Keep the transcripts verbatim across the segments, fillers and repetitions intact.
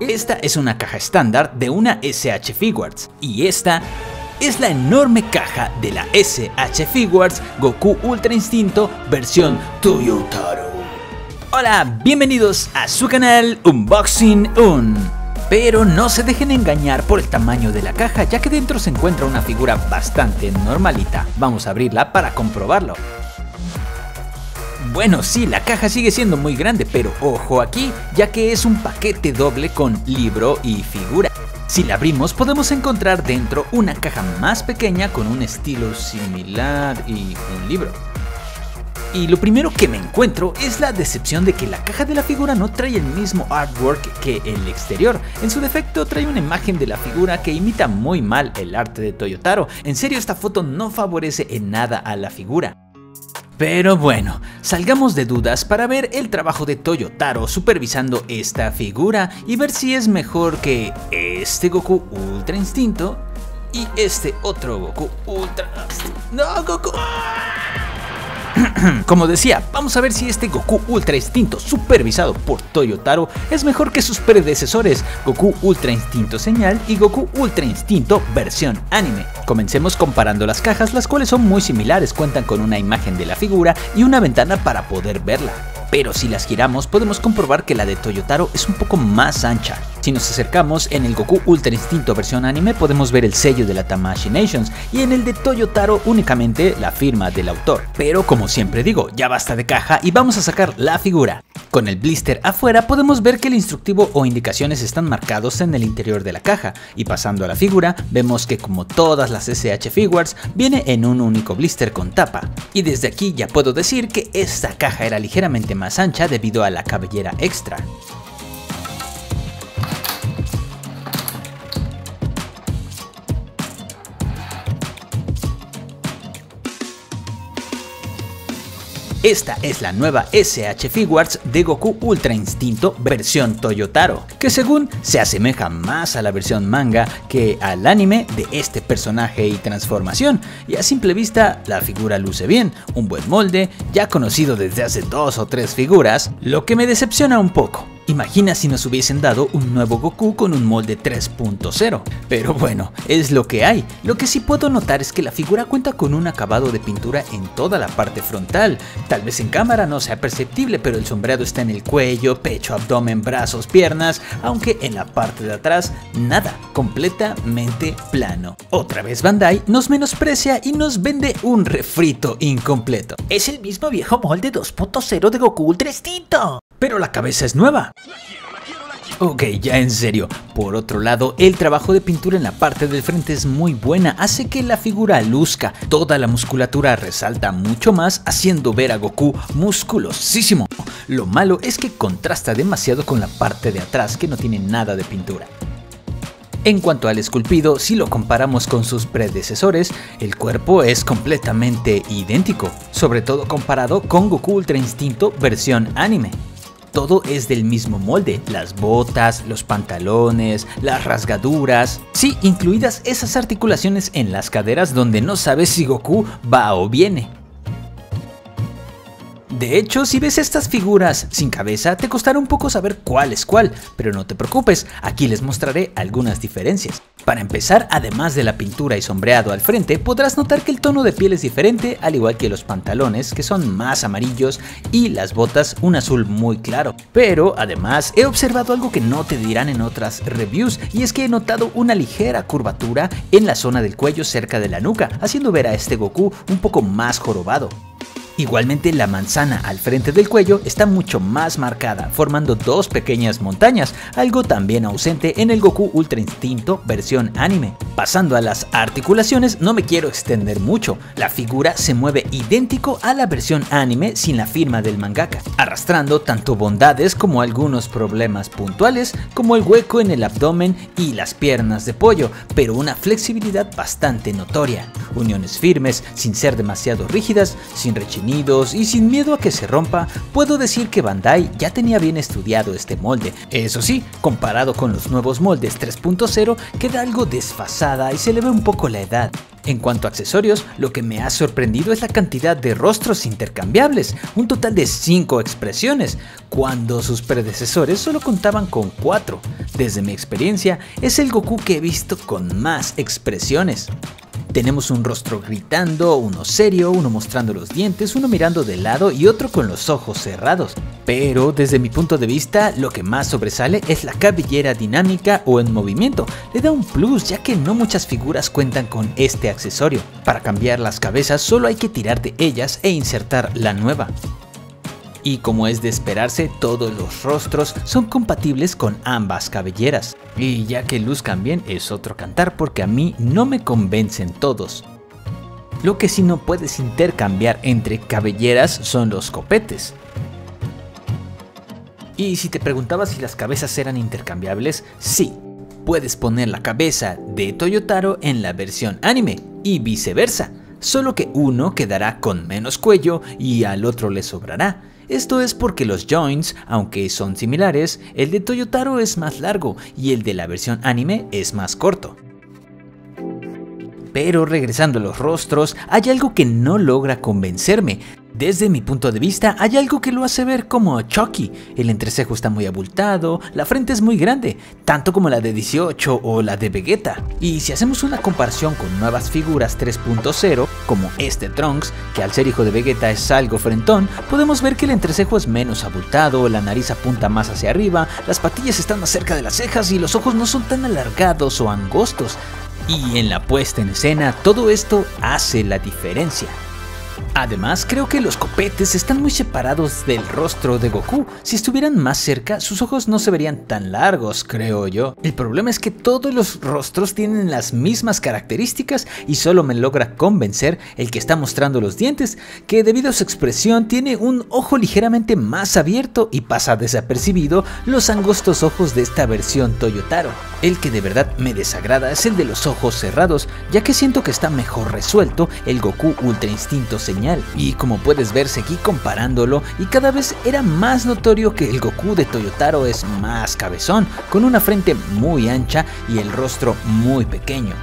Esta es una caja estándar de una S H. Figuarts y esta es la enorme caja de la S H. Figuarts Goku Ultra Instinto versión Toyotaro. Hola, bienvenidos a su canal Unboxing Un. Pero no se dejen engañar por el tamaño de la caja, ya que dentro se encuentra una figura bastante normalita. Vamos a abrirla para comprobarlo. Bueno, sí, la caja sigue siendo muy grande, pero ojo aquí, ya que es un paquete doble con libro y figura. Si la abrimos podemos encontrar dentro una caja más pequeña con un estilo similar y un libro. Y lo primero que me encuentro es la decepción de que la caja de la figura no trae el mismo artwork que el exterior. En su defecto trae una imagen de la figura que imita muy mal el arte de Toyotaro. En serio, esta foto no favorece en nada a la figura. Pero bueno, salgamos de dudas para ver el trabajo de Toyotaro supervisando esta figura y ver si es mejor que este Goku Ultra Instinto y este otro Goku Ultra... ¡No, Goku! Como decía, vamos a ver si este Goku Ultra Instinto supervisado por Toyotaro es mejor que sus predecesores Goku Ultra Instinto Señal y Goku Ultra Instinto versión anime. Comencemos comparando las cajas, las cuales son muy similares, cuentan con una imagen de la figura y una ventana para poder verla. Pero si las giramos podemos comprobar que la de Toyotaro es un poco más ancha. Si nos acercamos, en el Goku Ultra Instinto versión anime podemos ver el sello de la Tamashii Nations y en el de Toyotaro únicamente la firma del autor. Pero como siempre digo, ya basta de caja y vamos a sacar la figura. Con el blister afuera podemos ver que el instructivo o indicaciones están marcados en el interior de la caja, y pasando a la figura vemos que como todas las S H Figuarts viene en un único blister con tapa. Y desde aquí ya puedo decir que esta caja era ligeramente más ancha debido a la cabellera extra. Esta es la nueva S H Figuarts de Goku Ultra Instinto versión Toyotaro, que según se asemeja más a la versión manga que al anime de este personaje y transformación, y a simple vista la figura luce bien, un buen molde, ya conocido desde hace dos o tres figuras, lo que me decepciona un poco. Imagina si nos hubiesen dado un nuevo Goku con un molde tres punto cero, pero bueno, es lo que hay. Lo que sí puedo notar es que la figura cuenta con un acabado de pintura en toda la parte frontal. Tal vez en cámara no sea perceptible, pero el sombreado está en el cuello, pecho, abdomen, brazos, piernas, aunque en la parte de atrás nada, completamente plano. Otra vez Bandai nos menosprecia y nos vende un refrito incompleto. Es el mismo viejo molde dos punto cero de Goku Ultra Instinto, pero la cabeza es nueva. Ok, ya en serio. Por otro lado, el trabajo de pintura en la parte del frente es muy buena, hace que la figura luzca. Toda la musculatura resalta mucho más, haciendo ver a Goku musculosísimo. Lo malo es que contrasta demasiado con la parte de atrás, que no tiene nada de pintura. En cuanto al esculpido, si lo comparamos con sus predecesores, el cuerpo es completamente idéntico, sobre todo comparado con Goku Ultra Instinto versión anime. Todo es del mismo molde, las botas, los pantalones, las rasgaduras, sí, incluidas esas articulaciones en las caderas donde no sabes si Goku va o viene. De hecho, si ves estas figuras sin cabeza, te costará un poco saber cuál es cuál, pero no te preocupes, aquí les mostraré algunas diferencias. Para empezar, además de la pintura y sombreado al frente, podrás notar que el tono de piel es diferente, al igual que los pantalones, que son más amarillos, y las botas un azul muy claro. Pero además, he observado algo que no te dirán en otras reviews, y es que he notado una ligera curvatura en la zona del cuello cerca de la nuca, haciendo ver a este Goku un poco más jorobado. Igualmente, la manzana al frente del cuello está mucho más marcada, formando dos pequeñas montañas, algo también ausente en el Goku Ultra Instinto versión anime. Pasando a las articulaciones, no me quiero extender mucho. La figura se mueve idéntico a la versión anime sin la firma del mangaka, arrastrando tanto bondades como algunos problemas puntuales, como el hueco en el abdomen y las piernas de pollo, pero una flexibilidad bastante notoria. Uniones firmes, sin ser demasiado rígidas, sin rechinar y sin miedo a que se rompa, puedo decir que Bandai ya tenía bien estudiado este molde. Eso sí, comparado con los nuevos moldes tres punto cero, queda algo desfasada y se le ve un poco la edad. En cuanto a accesorios, lo que me ha sorprendido es la cantidad de rostros intercambiables, un total de cinco expresiones, cuando sus predecesores solo contaban con cuatro. Desde mi experiencia, es el Goku que he visto con más expresiones. Tenemos un rostro gritando, uno serio, uno mostrando los dientes, uno mirando de lado y otro con los ojos cerrados. Pero desde mi punto de vista, lo que más sobresale es la cabellera dinámica o en movimiento. Le da un plus, ya que no muchas figuras cuentan con este accesorio. Para cambiar las cabezas solo hay que tirar de ellas e insertar la nueva. Y como es de esperarse, todos los rostros son compatibles con ambas cabelleras. Y ya que luzcan bien es otro cantar, porque a mí no me convencen todos. Lo que sí no puedes intercambiar entre cabelleras son los copetes. Y si te preguntabas si las cabezas eran intercambiables, sí. Puedes poner la cabeza de Toyotaro en la versión anime y viceversa, solo que uno quedará con menos cuello y al otro le sobrará. Esto es porque los joints, aunque son similares, el de Toyotaro es más largo y el de la versión anime es más corto. Pero regresando a los rostros, hay algo que no logra convencerme. Desde mi punto de vista, hay algo que lo hace ver como Chucky. El entrecejo está muy abultado, la frente es muy grande, tanto como la de dieciocho o la de Vegeta. Y si hacemos una comparación con nuevas figuras tres punto cero, como este Trunks, que al ser hijo de Vegeta es algo frentón, podemos ver que el entrecejo es menos abultado, la nariz apunta más hacia arriba, las patillas están más cerca de las cejas y los ojos no son tan alargados o angostos. Y en la puesta en escena, todo esto hace la diferencia. Además, creo que los copetes están muy separados del rostro de Goku. Si estuvieran más cerca, sus ojos no se verían tan largos, creo yo. El problema es que todos los rostros tienen las mismas características y solo me logra convencer el que está mostrando los dientes, que debido a su expresión tiene un ojo ligeramente más abierto y pasa desapercibido los angostos ojos de esta versión Toyotaro. El que de verdad me desagrada es el de los ojos cerrados, ya que siento que está mejor resuelto el Goku Ultra Instinto señal. Y como puedes ver, seguí comparándolo y cada vez era más notorio que el Goku de Toyotaro es más cabezón, con una frente muy ancha y el rostro muy pequeño.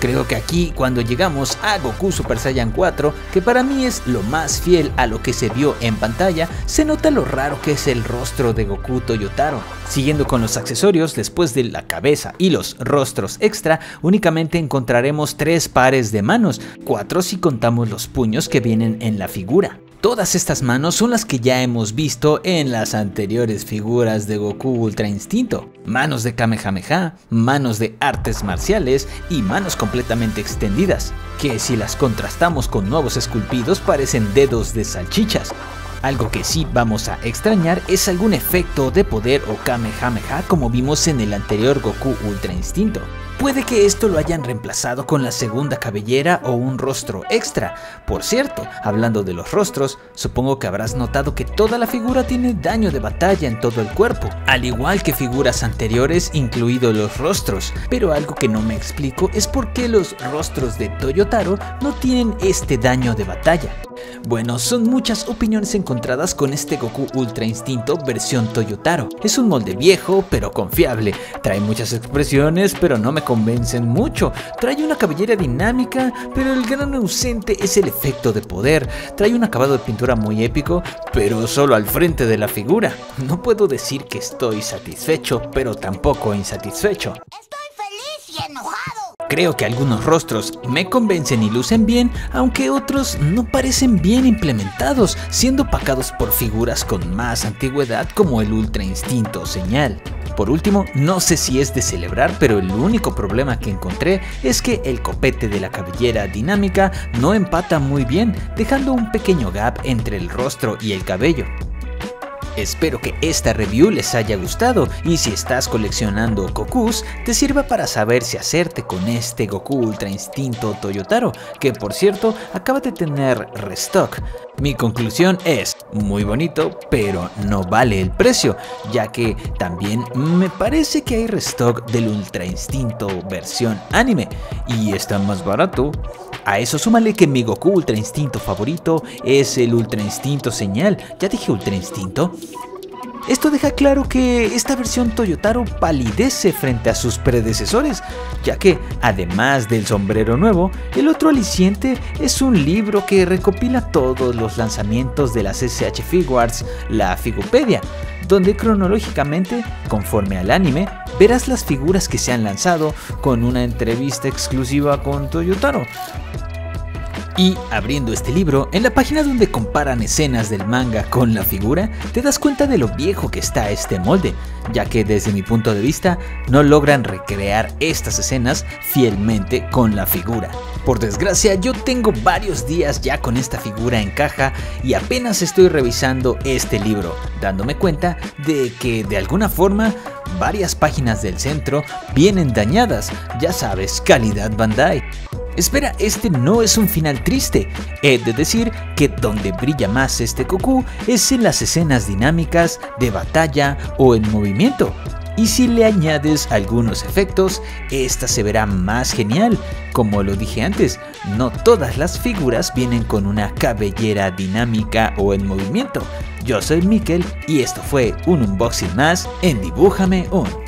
Creo que aquí cuando llegamos a Goku Super Saiyan cuatro, que para mí es lo más fiel a lo que se vio en pantalla, se nota lo raro que es el rostro de Goku Toyotaro. Siguiendo con los accesorios, después de la cabeza y los rostros extra, únicamente encontraremos tres pares de manos, cuatro si contamos los puños que vienen en la figura. Todas estas manos son las que ya hemos visto en las anteriores figuras de Goku Ultra Instinto. Manos de Kamehameha, manos de artes marciales y manos completamente extendidas, que si las contrastamos con nuevos esculpidos parecen dedos de salchichas. Algo que sí vamos a extrañar es algún efecto de poder o Kamehameha como vimos en el anterior Goku Ultra Instinto. Puede que esto lo hayan reemplazado con la segunda cabellera o un rostro extra. Por cierto, hablando de los rostros, supongo que habrás notado que toda la figura tiene daño de batalla en todo el cuerpo, al igual que figuras anteriores, incluidos los rostros. Pero algo que no me explico es por qué los rostros de Toyotaro no tienen este daño de batalla. Bueno, son muchas opiniones encontradas con este Goku Ultra Instinto versión Toyotaro. Es un molde viejo pero confiable, trae muchas expresiones pero no me convencen mucho, trae una cabellera dinámica pero el gran ausente es el efecto de poder, trae un acabado de pintura muy épico pero solo al frente de la figura. No puedo decir que estoy satisfecho pero tampoco insatisfecho. Estoy feliz y enojado. Creo que algunos rostros me convencen y lucen bien, aunque otros no parecen bien implementados, siendo opacados por figuras con más antigüedad como el Ultra Instinto Señal. Por último, no sé si es de celebrar, pero el único problema que encontré es que el copete de la cabellera dinámica no empata muy bien, dejando un pequeño gap entre el rostro y el cabello. Espero que esta review les haya gustado y si estás coleccionando Gokus, te sirva para saber si hacerte con este Goku Ultra Instinto Toyotaro, que por cierto acaba de tener restock. Mi conclusión es, muy bonito, pero no vale el precio, ya que también me parece que hay restock del Ultra Instinto versión anime y está más barato. A eso súmale que mi Goku Ultra Instinto favorito es el Ultra Instinto Señal. ¿Ya dije Ultra Instinto? Esto deja claro que esta versión Toyotaro palidece frente a sus predecesores, ya que, además del sombrero nuevo, el otro aliciente es un libro que recopila todos los lanzamientos de las ese hache Figuarts, la Figopedia, donde cronológicamente, conforme al anime, verás las figuras que se han lanzado con una entrevista exclusiva con Toyotaro. Y abriendo este libro, en la página donde comparan escenas del manga con la figura, te das cuenta de lo viejo que está este molde, ya que desde mi punto de vista no logran recrear estas escenas fielmente con la figura. Por desgracia, yo tengo varios días ya con esta figura en caja y apenas estoy revisando este libro, dándome cuenta de que de alguna forma varias páginas del centro vienen dañadas, ya sabes, calidad Bandai. Espera, este no es un final triste, he de decir que donde brilla más este Goku es en las escenas dinámicas, de batalla o en movimiento. Y si le añades algunos efectos, esta se verá más genial. Como lo dije antes, no todas las figuras vienen con una cabellera dinámica o en movimiento. Yo soy Mikkel y esto fue un unboxing más en Dibújame Un.